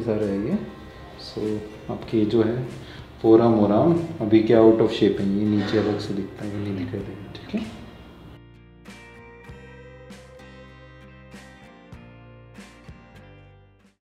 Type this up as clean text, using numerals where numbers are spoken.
काफ़ी सारे है ये। सो आपकी जो है फोरम वोराम अभी क्या आउट ऑफ शेप है, ये नीचे अलग से दिखता है, ये नहीं दिखाई देगा। ठीक है।